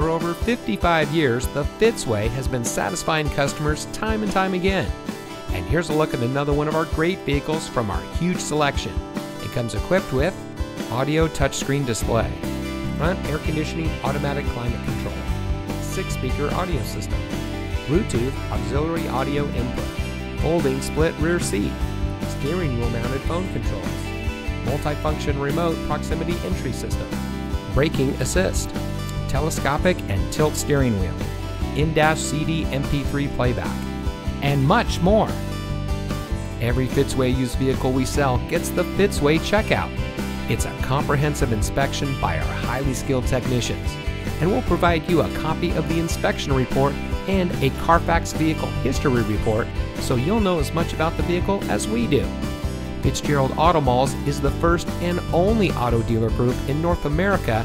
For over 55 years, the Fitzway has been satisfying customers time and time again. And here's a look at another one of our great vehicles from our huge selection. It comes equipped with audio touchscreen display, front air conditioning automatic climate control, 6-speaker audio system, Bluetooth auxiliary audio input, folding split rear seat, steering wheel mounted phone controls, multifunction remote proximity entry system, braking assist, telescopic and tilt steering wheel, in-dash CD MP3 playback, and much more. Every Fitzway used vehicle we sell gets the Fitzway checkout. It's a comprehensive inspection by our highly skilled technicians, and we'll provide you a copy of the inspection report and a Carfax vehicle history report so you'll know as much about the vehicle as we do. Fitzgerald Auto Malls is the first and only auto dealer group in North America